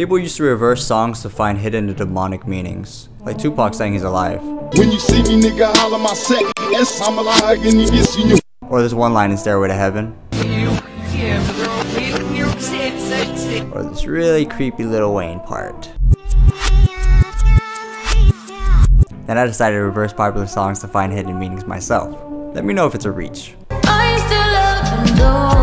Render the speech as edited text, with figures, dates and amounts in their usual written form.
People used to reverse songs to find hidden demonic meanings, like Tupac saying he's alive. When you see me, nigga, holler my set. Yes, I'm alive and yes, you. Or this one line in Stairway to Heaven. Or this really creepy Lil Wayne part. Then I decided to reverse popular songs to find hidden meanings myself. Let me know if it's a reach. I still love